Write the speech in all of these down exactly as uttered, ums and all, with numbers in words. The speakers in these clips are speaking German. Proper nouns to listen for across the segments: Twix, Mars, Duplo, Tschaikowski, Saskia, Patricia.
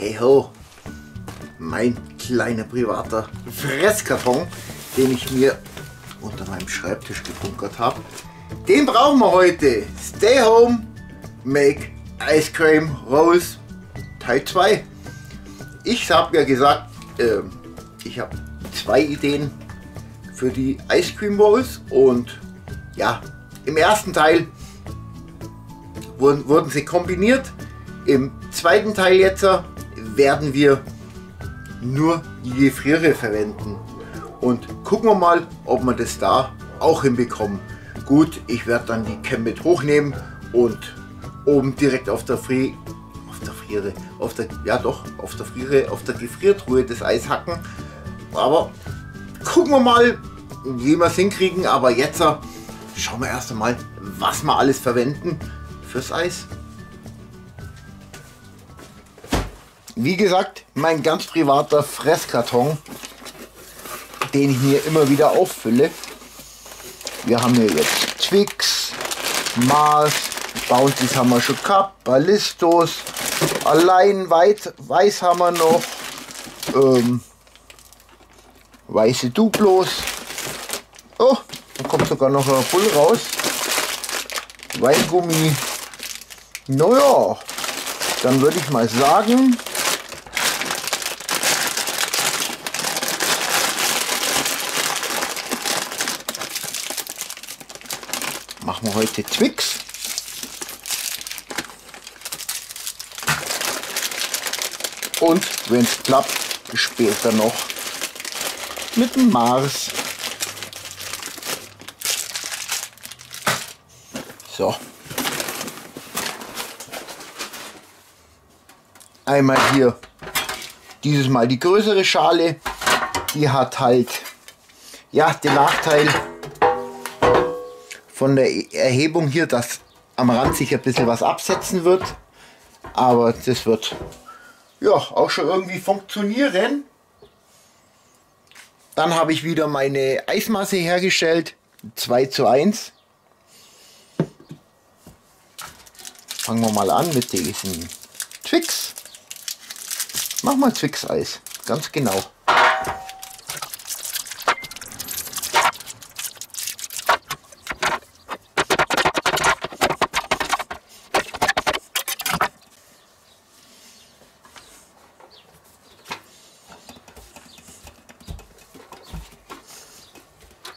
Hey ho, mein kleiner privater Fresskarton, den ich mir unter meinem Schreibtisch gebunkert habe. Den brauchen wir heute. Stay home, make ice cream rolls Teil zwei. Ich habe ja gesagt, äh, ich habe zwei Ideen für die Ice Cream Rolls und ja, im ersten Teil wurden, wurden sie kombiniert. Im zweiten Teil jetzt werden wir nur die Gefriere verwenden und gucken wir mal, ob wir das da auch hinbekommen. Gut, ich werde dann die Cam mit hochnehmen und oben direkt auf der Fri auf der Friere, auf der ja doch, auf der Friere, auf der Gefriertruhe das Eis hacken. Aber gucken wir mal, wie wir es hinkriegen. Aber jetzt schauen wir erst einmal, was wir alles verwenden fürs Eis. Wie gesagt, mein ganz privater Fresskarton, den ich mir immer wieder auffülle. Wir haben hier jetzt Twix, Mars, Bounties haben wir schon gehabt, Ballistos, allein Weiß, Weiß haben wir noch, ähm, weiße Duplos. Oh, da kommt sogar noch ein Bull raus. Weingummi. Naja, dann würde ich mal sagen, machen wir heute Twix. Und wenn es klappt, später noch mit dem Mars. So. Einmal hier, dieses Mal die größere Schale, die hat halt, ja, den Nachteil von der Erhebung hier, dass am Rand sich ein bisschen was absetzen wird, aber das wird ja auch schon irgendwie funktionieren. Dann habe ich wieder meine Eismasse hergestellt, zwei zu eins. Fangen wir mal an mit diesen Twix. Mach mal Twix-Eis, ganz genau.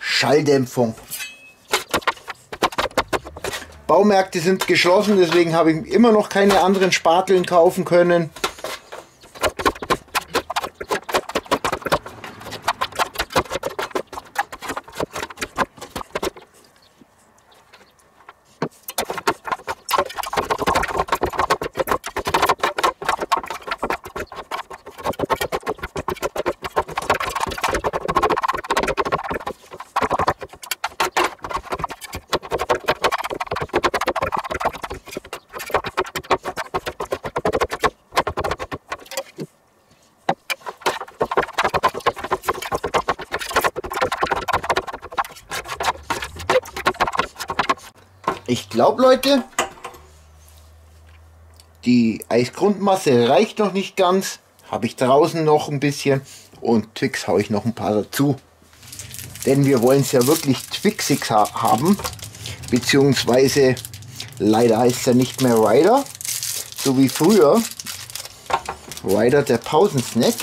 Schalldämpfung. Baumärkte sind geschlossen, deswegen habe ich immer noch keine anderen Spateln kaufen können. Ich glaube, Leute, die Eisgrundmasse reicht noch nicht ganz. Habe ich draußen noch ein bisschen und Twix haue ich noch ein paar dazu. Denn wir wollen es ja wirklich Twixig ha haben. Beziehungsweise, leider heißt es ja nicht mehr Ryder, so wie früher. Ryder, der Pausensnack.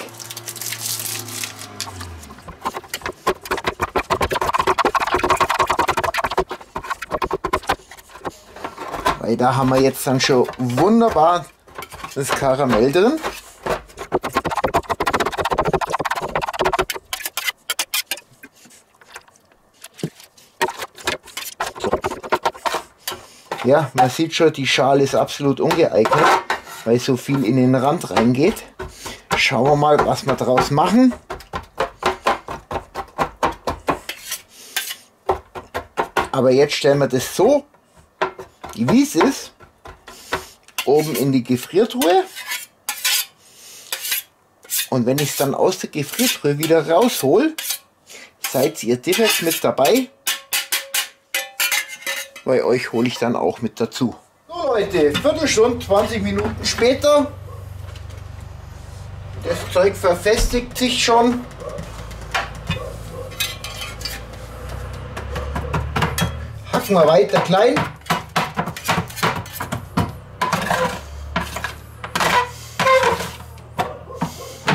Weil da haben wir jetzt dann schon wunderbar das Karamell drin. So. Ja, man sieht schon, die Schale ist absolut ungeeignet, weil so viel in den Rand reingeht. Schauen wir mal, was wir daraus machen. Aber jetzt stellen wir das so, wie es ist, oben in die Gefriertruhe, und wenn ich es dann aus der Gefriertruhe wieder raushol, seid ihr direkt mit dabei, bei euch hole ich dann auch mit dazu. So Leute, Viertelstunde, zwanzig Minuten später, Das Zeug verfestigt sich schon. Hacken wir weiter klein.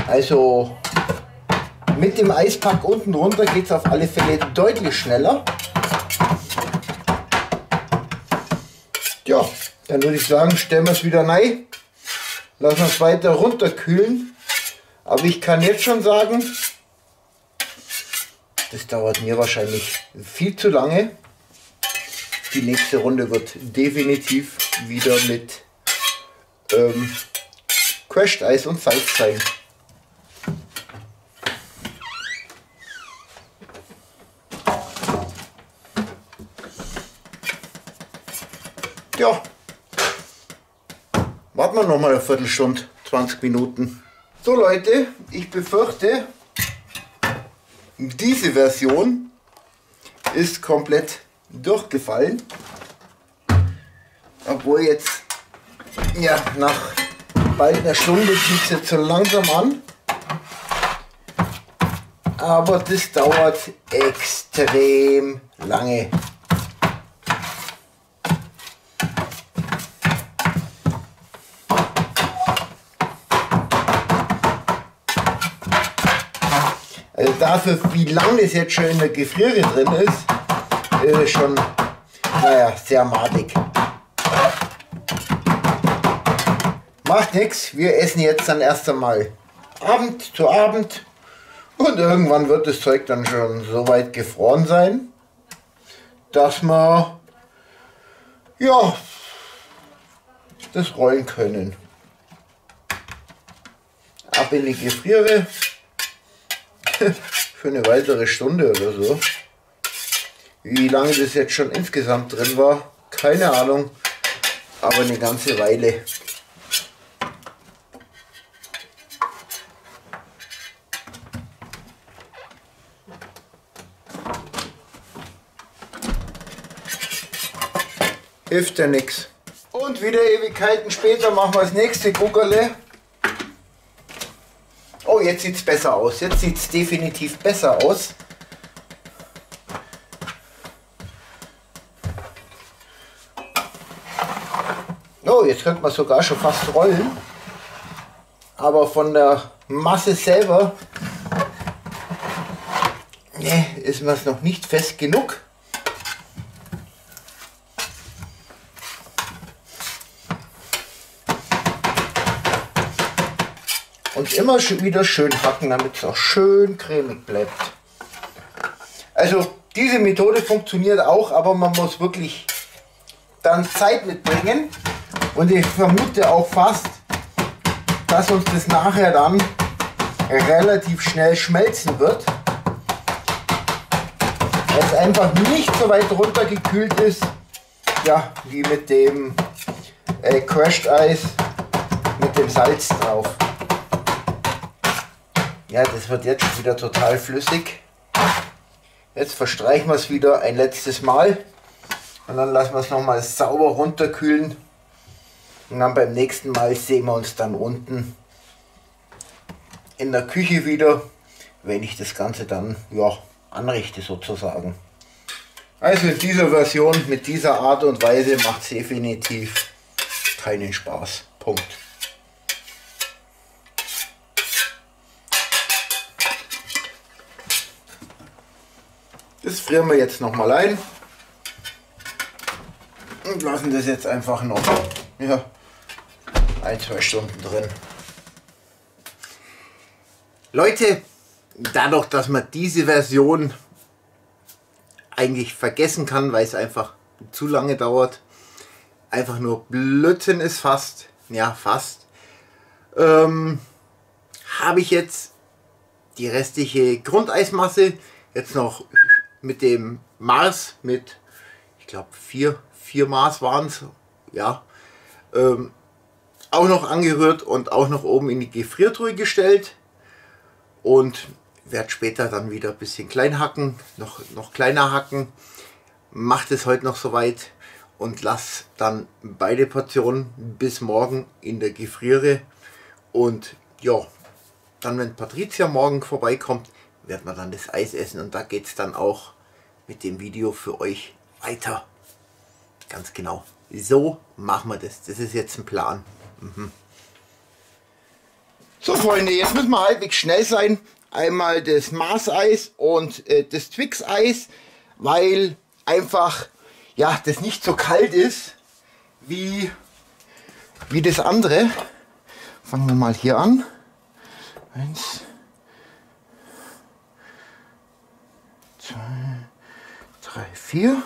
Also mit dem Eispack unten runter geht es auf alle Fälle deutlich schneller. Ja, dann würde ich sagen, stellen wir es wieder rein. Lassen wir es weiter runterkühlen. Aber ich kann jetzt schon sagen, das dauert mir wahrscheinlich viel zu lange. Die nächste Runde wird definitiv wieder mit ähm, Crushed Eis und Salz sein. Ja, warten wir noch mal eine Viertelstunde, zwanzig Minuten. So Leute, ich befürchte, diese Version ist komplett durchgefallen. Obwohl jetzt, ja, nach bald einer Stunde zieht es jetzt so langsam an. Aber das dauert extrem lange. Also dafür, wie lange das jetzt schon in der Gefriere drin ist, ist schon, naja, sehr madig. Macht nichts, wir essen jetzt dann erst einmal Abend zu Abend und irgendwann wird das Zeug dann schon so weit gefroren sein, dass wir, ja, das rollen können. Ab in die Gefriere. Für eine weitere Stunde oder so. Wie lange das jetzt schon insgesamt drin war, keine Ahnung, aber eine ganze Weile. Hilft ja nichts. Und wieder Ewigkeiten später machen wir das nächste Guckerle. Oh, jetzt sieht es besser aus. Jetzt sieht es definitiv besser aus. Oh, jetzt könnte man sogar schon fast rollen. Aber von der Masse selber, nee, ist mir es noch nicht fest genug. Und immer wieder schön hacken, damit es auch schön cremig bleibt. Also diese Methode funktioniert auch, aber man muss wirklich dann Zeit mitbringen. Und ich vermute auch fast, dass uns das nachher dann relativ schnell schmelzen wird. Weil es einfach nicht so weit runtergekühlt ist, ja, wie mit dem äh, Crushed Eis mit dem Salz drauf. Ja, das wird jetzt schon wieder total flüssig. Jetzt verstreichen wir es wieder ein letztes Mal und dann lassen wir es nochmal sauber runterkühlen. Und dann beim nächsten Mal sehen wir uns dann unten in der Küche wieder, wenn ich das Ganze dann, ja, anrichte sozusagen. Also in dieser Version, mit dieser Art und Weise macht es definitiv keinen Spaß. Punkt. Das frieren wir jetzt nochmal ein und lassen das jetzt einfach noch, ja, ein, zwei Stunden drin. Leute, dadurch, dass man diese Version eigentlich vergessen kann, weil es einfach zu lange dauert, einfach nur Blödsinn ist fast, ja fast, ähm, habe ich jetzt die restliche Grundeismasse jetzt noch mit dem Mars, mit, ich glaube, vier, vier Mars waren es, ja, ähm, auch noch angerührt und auch noch oben in die Gefriertruhe gestellt und werde später dann wieder ein bisschen klein hacken, noch, noch kleiner hacken, macht es heute noch soweit und lasse dann beide Portionen bis morgen in der Gefriere und ja, Dann, wenn Patricia morgen vorbeikommt, werden wir dann das Eis essen und da geht es dann auch mit dem Video für euch weiter. Ganz genau. So machen wir das. Das ist jetzt ein Plan. Mhm. So Freunde, jetzt müssen wir halbwegs schnell sein. Einmal das Mars-Eis und äh, das Twix-Eis, weil einfach ja, das nicht so kalt ist wie, wie das andere. Fangen wir mal hier an. Eins, zwei, drei, vier.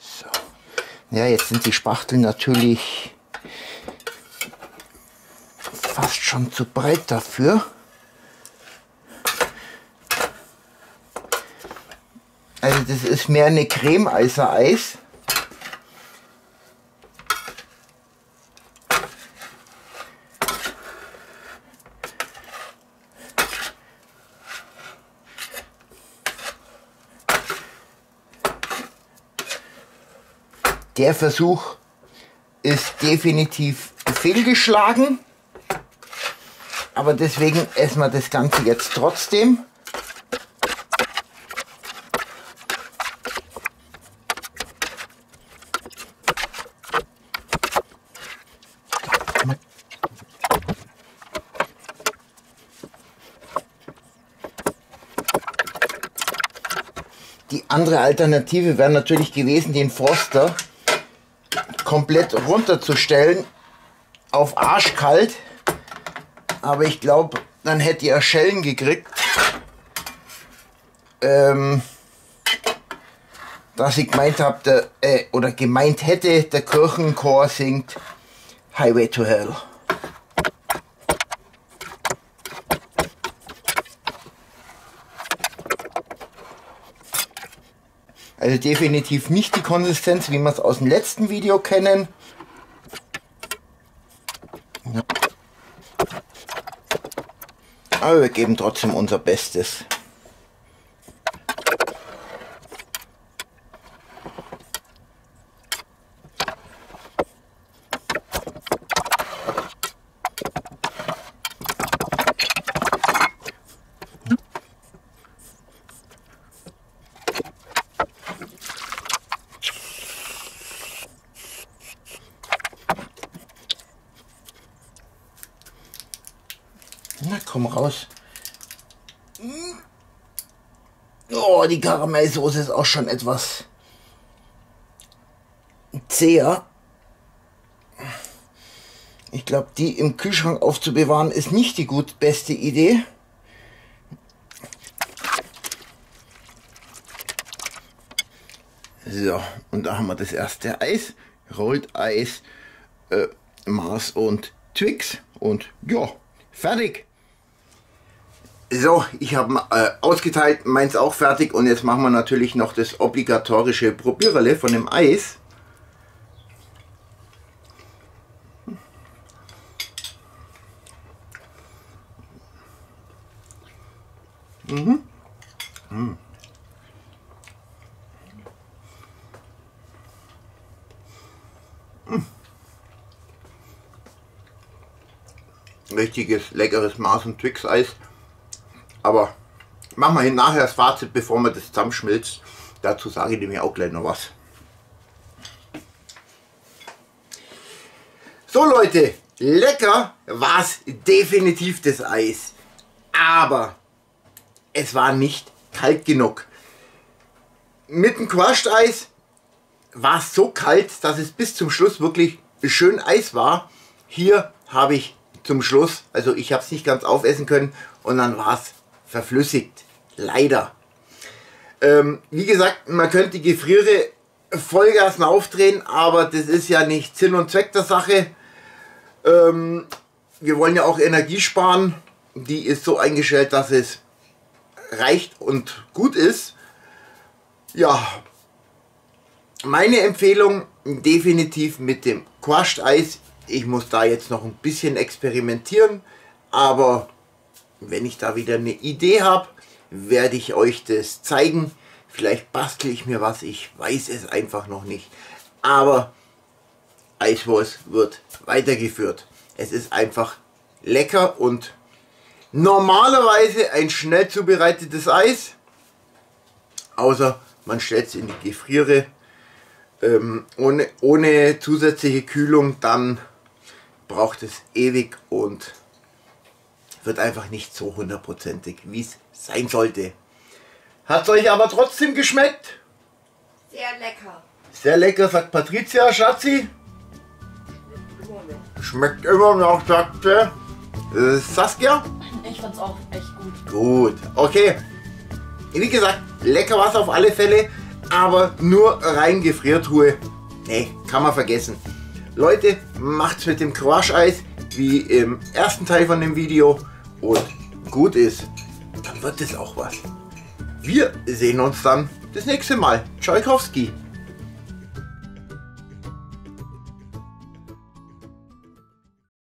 So. Ja, jetzt sind die Spachteln natürlich fast schon zu breit dafür. Also das ist mehr eine Creme-Eiser Eis. Der Versuch ist definitiv fehlgeschlagen, aber deswegen essen wir das Ganze jetzt trotzdem. Die andere Alternative wäre natürlich gewesen, den Froster komplett runterzustellen auf arschkalt, aber ich glaube, dann hätte ihr Schellen gekriegt, ähm, dass ich gemeint habe, der, äh, oder gemeint hätte, der Kirchenchor singt Highway to Hell. Also definitiv nicht die Konsistenz, wie wir es aus dem letzten Video kennen. Ja. Aber wir geben trotzdem unser Bestes. Na, komm raus. Oh, die Karamellsoße ist auch schon etwas zäher. Ich glaube, die im Kühlschrank aufzubewahren ist nicht die gut beste Idee. So, und da haben wir das erste Eis. Rollt-Eis, äh, Mars und Twix. Und ja, fertig. So, ich habe äh, ausgeteilt, meins auch fertig und jetzt machen wir natürlich noch das obligatorische Probiererle von dem Eis. Mhm. Mhm. Mhm. Richtiges, leckeres Mars- und Twix-Eis. Aber machen wir hier nachher das Fazit, bevor man das zusammenschmilzt. Dazu sage ich mir auch gleich noch was. So Leute, lecker war es definitiv, das Eis. Aber es war nicht kalt genug. Mit dem Crushed-Eis war es so kalt, dass es bis zum Schluss wirklich schön Eis war. Hier habe ich zum Schluss, also ich habe es nicht ganz aufessen können und dann war es verflüssigt. Leider. Ähm, wie gesagt, man könnte die Gefriere Vollgas aufdrehen, aber das ist ja nicht Sinn und Zweck der Sache. Ähm, wir wollen ja auch Energie sparen. Die ist so eingestellt, dass es reicht und gut ist. Ja, meine Empfehlung definitiv mit dem Crushed Eis. Ich muss da jetzt noch ein bisschen experimentieren, aber wenn ich da wieder eine Idee habe, werde ich euch das zeigen. Vielleicht bastle ich mir was, ich weiß es einfach noch nicht. aber Eichwurst wird weitergeführt. Es ist einfach lecker und normalerweise ein schnell zubereitetes Eis, außer man stellt es in die Gefriere ähm, ohne, ohne zusätzliche Kühlung, dann braucht es ewig und wird einfach nicht so hundertprozentig, wie es sein sollte. Hat es euch aber trotzdem geschmeckt? Sehr lecker. Sehr lecker, sagt Patricia. Schatzi? Schmeckt immer noch, sagt äh, Saskia. Ich fand's auch echt gut. Gut, okay. Wie gesagt, lecker war es auf alle Fälle, aber nur rein Gefriertruhe. Nee, kann man vergessen. Leute, macht's mit dem Quatscheis wie im ersten Teil von dem Video und gut ist, dann wird es auch was. Wir sehen uns dann das nächste Mal. Tschaikowski.